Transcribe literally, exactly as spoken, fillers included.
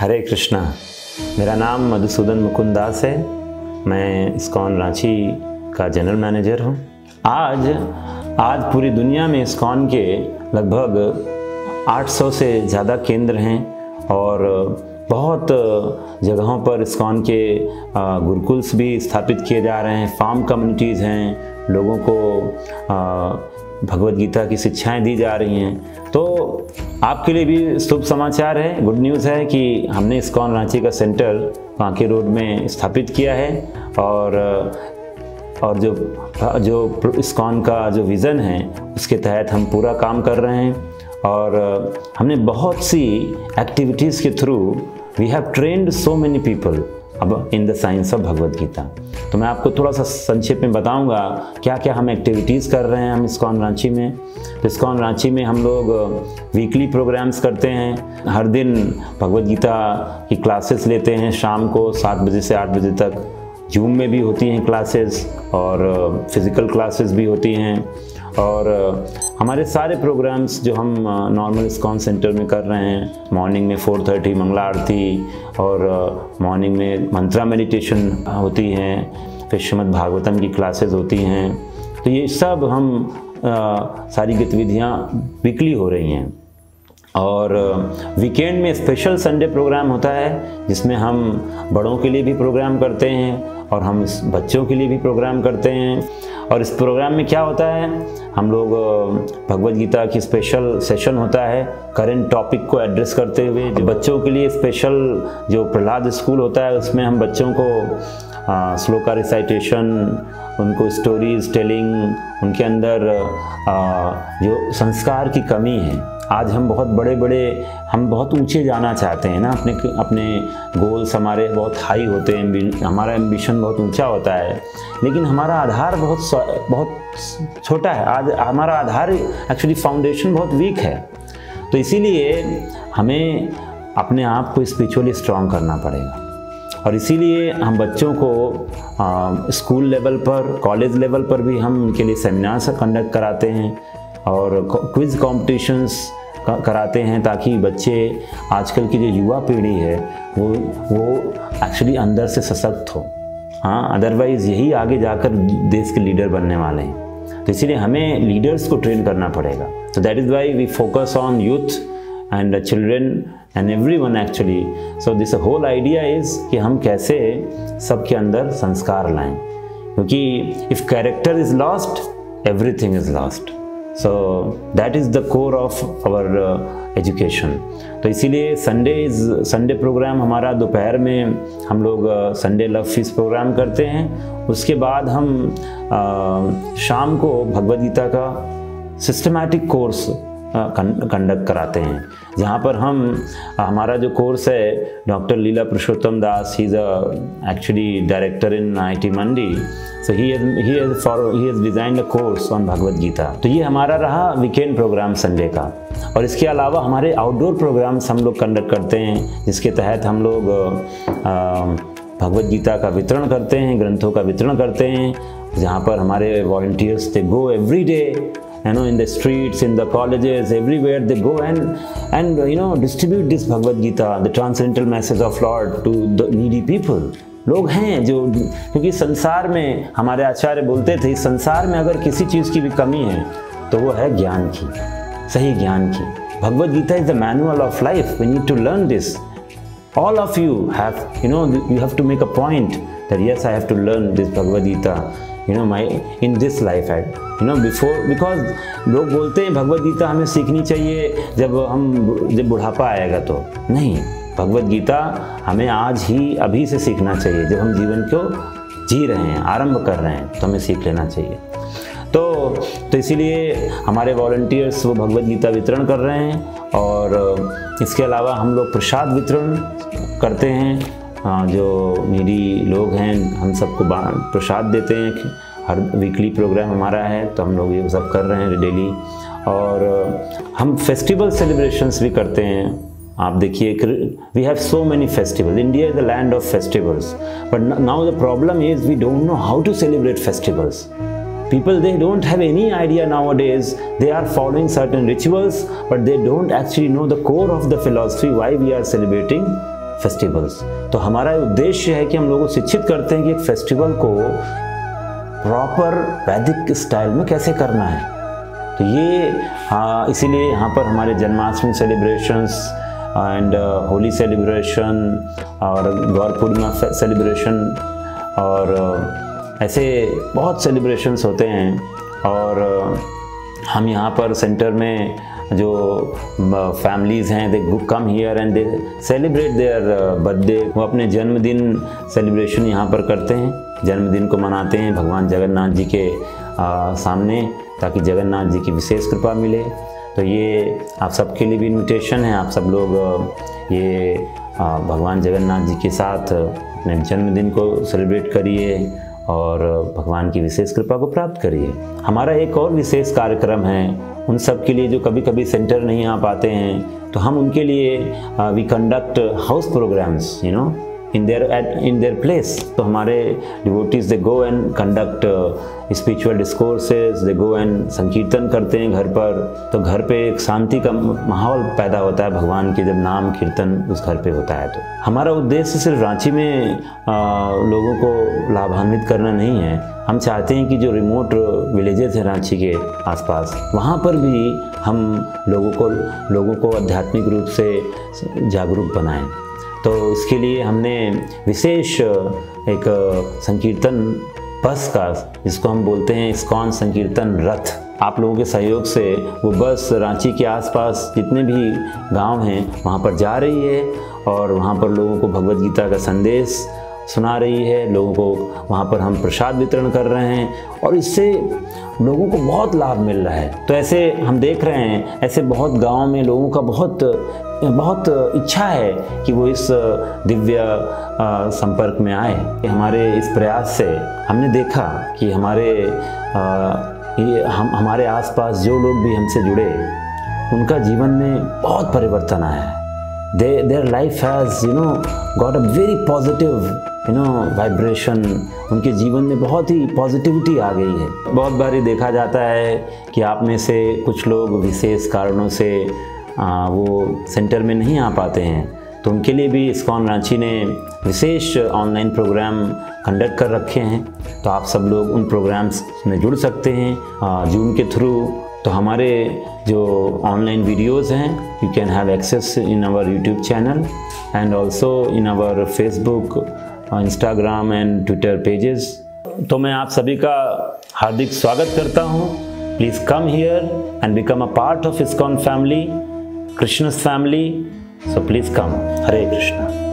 हरे कृष्णा। मेरा नाम मधुसूदन मुकुंद दास है। मैं इस्कॉन रांची का जनरल मैनेजर हूँ। आज आज पूरी दुनिया में इस्कॉन के लगभग आठ सौ से ज़्यादा केंद्र हैं और बहुत जगहों पर इस्कॉन के गुरुकुल्स भी स्थापित किए जा रहे हैं। फार्म कम्युनिटीज़ हैं, लोगों को भगवद गीता की शिक्षाएं दी जा रही हैं। तो आपके लिए भी शुभ समाचार है, गुड न्यूज़ है कि हमने इस्कॉन रांची का सेंटर कांके रोड में स्थापित किया है और और जो जो इस्कॉन का जो विज़न है उसके तहत हम पूरा काम कर रहे हैं। और हमने बहुत सी एक्टिविटीज़ के through we have trained so many people अब in the science of Bhagavad Gita. तो मैं आपको थोड़ा सा संक्षेप में बताऊंगा क्या क्या हम एक्टिविटीज़ कर रहे हैं हम इस्कॉन रांची में। तो इस्कॉन रांची में हम लोग वीकली प्रोग्राम्स करते हैं, हर दिन भगवद गीता की क्लासेस लेते हैं। शाम को सात बजे से आठ बजे तक जूम में भी होती हैं क्लासेस और फिज़िकल क्लासेस भी होती हैं। और हमारे सारे प्रोग्राम्स जो हम नॉर्मल इस्कॉन सेंटर में कर रहे हैं, मॉर्निंग में चार तीस मंगला आरती और मॉर्निंग में मंत्रा मेडिटेशन होती हैं, फिर श्रीमद् भागवतम की क्लासेस होती हैं। तो ये सब हम आ, सारी गतिविधियाँ वीकली हो रही हैं। और वीकेंड में स्पेशल संडे प्रोग्राम होता है जिसमें हम बड़ों के लिए भी प्रोग्राम करते हैं और हम बच्चों के लिए भी प्रोग्राम करते हैं। और इस प्रोग्राम में क्या होता है, हम लोग भगवद गीता की स्पेशल सेशन होता है करंट टॉपिक को एड्रेस करते हुए। बच्चों के लिए स्पेशल जो प्रह्लाद स्कूल होता है उसमें हम बच्चों को श्लोक का रिसाइटेशन, उनको स्टोरीज टेलिंग, उनके अंदर आ, जो संस्कार की कमी है। आज हम बहुत बड़े बड़े हम बहुत ऊंचे जाना चाहते हैं ना, अपने अपने गोल्स हमारे बहुत हाई होते हैं, हमारा एम्बिशन बहुत ऊंचा होता है, लेकिन हमारा आधार बहुत बहुत छोटा है। आज हमारा आधार एक्चुअली फाउंडेशन बहुत वीक है। तो इसीलिए हमें अपने आप को स्पिरिचुअली स्ट्रांग करना पड़ेगा और इसीलिए हम बच्चों को स्कूल लेवल पर, कॉलेज लेवल पर भी हम उनके लिए सेमिनार्स कंडक्ट कराते हैं और क्विज़ कॉम्पिटिशन्स कराते हैं ताकि बच्चे, आजकल की जो युवा पीढ़ी है वो वो एक्चुअली अंदर से सशक्त हो। हाँ, अदरवाइज़ यही आगे जाकर देश के लीडर बनने वाले हैं। तो इसीलिए हमें लीडर्स को ट्रेन करना पड़ेगा। तो that is why we focus on youth and the children and everyone actually. So this whole idea is कि हम कैसे सबके अंदर संस्कार लाएँ, क्योंकि if character is lost everything is lost. So that is the core of our uh, education. तो इसीलिए संडे इज़ संडे प्रोग्राम हमारा दोपहर में हम लोग संडे लव फीस प्रोग्राम करते हैं। उसके बाद हम uh, शाम को भगवद गीता का सिस्टमैटिक कोर्स कंडक्ट कराते हैं, जहाँ पर हम हमारा जो कोर्स है, doctor Leela Purushottam Das, he is a actually director in I T Mandi, so he he has for he has designed a course on Bhagavad Gita. तो ये हमारा रहा वीकेंड प्रोग्राम संडे का। और इसके अलावा हमारे आउटडोर प्रोग्राम्स हम लोग कंडक्ट करते हैं जिसके तहत हम लोग भगवद गीता का वितरण करते हैं, ग्रंथों का वितरण करते हैं, जहाँ पर हमारे volunteers they go every day you know in the streets, in the colleges, everywhere they go and and you know distribute this Bhagavad Gita, the transcendental message of Lord to the needy people। लोग हैं जो, क्योंकि संसार में हमारे आचार्य बोलते थे, संसार में अगर किसी चीज़ की भी कमी है तो वो है ज्ञान की, सही ज्ञान की। Bhagavad Gita is the manual of life, we need to learn this. all of you have you know you have to make a point that yes, I have to learn this Bhagavad Gita you know my in this life I you know before, because लोग बोलते हैं भगवद गीता हमें सीखनी चाहिए जब हम जब बुढ़ापा आएगा। तो नहीं, भगवद गीता हमें आज ही अभी से सीखना चाहिए, जब हम जीवन को जी रहे हैं, आरंभ कर रहे हैं, तो हमें सीख लेना चाहिए। तो तो इसीलिए हमारे वॉलंटियर्स वो भगवद गीता वितरण कर रहे हैं और इसके अलावा हम लोग प्रसाद वितरण करते हैं, जो नीडी लोग हैं हम सबको प्रसाद देते हैं। हर वीकली प्रोग्राम हमारा है तो हम लोग ये सब कर रहे हैं डेली। और हम फेस्टिवल सेलिब्रेशंस भी करते हैं। आप देखिए, we have so many festivals, India is the land of festivals, but now the problem is we don't know how to celebrate festivals. People, they don't have any idea nowadays. They are following certain rituals, but they don't actually know the core of the philosophy why we are celebrating festivals. तो हमारा उद्देश्य है कि हम लोगों को शिक्षित करते हैं कि एक फेस्टिवल को प्रॉपर वैदिक स्टाइल में कैसे करना है। तो ये हाँ, इसीलिए यहाँ पर हमारे Janmashtami celebrations and Holi celebration और गौर पूर्णिमा सेलिब्रेशन और ऐसे बहुत सेलिब्रेशंस होते हैं। और हम यहाँ पर सेंटर में जो फैमिलीज़ हैं, they come here and they celebrate their birthday. वो अपने जन्मदिन सेलिब्रेशन यहाँ पर करते हैं, जन्मदिन को मनाते हैं भगवान जगन्नाथ जी के आ, सामने, ताकि जगन्नाथ जी की विशेष कृपा मिले। तो ये आप सबके लिए भी इन्विटेशन है, आप सब लोग ये भगवान जगन्नाथ जी के साथ अपने जन्मदिन को सेलिब्रेट करिए और भगवान की विशेष कृपा को प्राप्त करिए। हमारा एक और विशेष कार्यक्रम है उन सब के लिए जो कभी कभी सेंटर नहीं आ पाते हैं, तो हम उनके लिए we conduct house programmes you know in their at in their place। तो हमारे devotees they go and conduct uh, spiritual discourses, they go and संकीर्तन करते हैं घर पर। तो घर पे एक शांति का माहौल पैदा होता है भगवान के, जब नाम कीर्तन उस घर पे होता है। तो हमारा उद्देश्य सिर्फ रांची में आ, लोगों को लाभान्वित करना नहीं है, हम चाहते हैं कि जो रिमोट विलेजेस हैं रांची के आसपास, वहाँ पर भी हम लोगों को लोगों को आध्यात्मिक रूप से जागरूक बनाएं। तो इसके लिए हमने विशेष एक संकीर्तन बस का, जिसको हम बोलते हैं इस्कॉन संकीर्तन रथ, आप लोगों के सहयोग से वो बस रांची के आसपास जितने भी गांव हैं वहाँ पर जा रही है और वहाँ पर लोगों को भगवद गीता का संदेश सुना रही है, लोगों को वहाँ पर हम प्रसाद वितरण कर रहे हैं और इससे लोगों को बहुत लाभ मिल रहा है। तो ऐसे हम देख रहे हैं, ऐसे बहुत गाँव में लोगों का बहुत बहुत इच्छा है कि वो इस दिव्य संपर्क में आए। हमारे इस प्रयास से हमने देखा कि हमारे आ, ये हम हमारे आसपास जो लोग भी हमसे जुड़े, उनका जीवन में बहुत परिवर्तन आया है। They their life has you know got a very positive you know vibration, उनके जीवन में बहुत ही पॉजिटिविटी आ गई है। बहुत बार ये देखा जाता है कि आप में से कुछ लोग विशेष कारणों से आ, वो सेंटर में नहीं आ पाते हैं, तो उनके लिए भी इस्कॉन रांची ने विशेष ऑनलाइन प्रोग्राम कंडक्ट कर रखे हैं। तो आप सब लोग उन प्रोग्राम्स में जुड़ सकते हैं जूम के थ्रू। तो हमारे जो ऑनलाइन वीडियोस हैं, you can have access in our YouTube channel and also in our Facebook, Instagram and Twitter pages. तो मैं आप सभी का हार्दिक स्वागत करता हूँ। Please come here and become a part of ISKCON family, Krishna's family, so please come. Hare Krishna.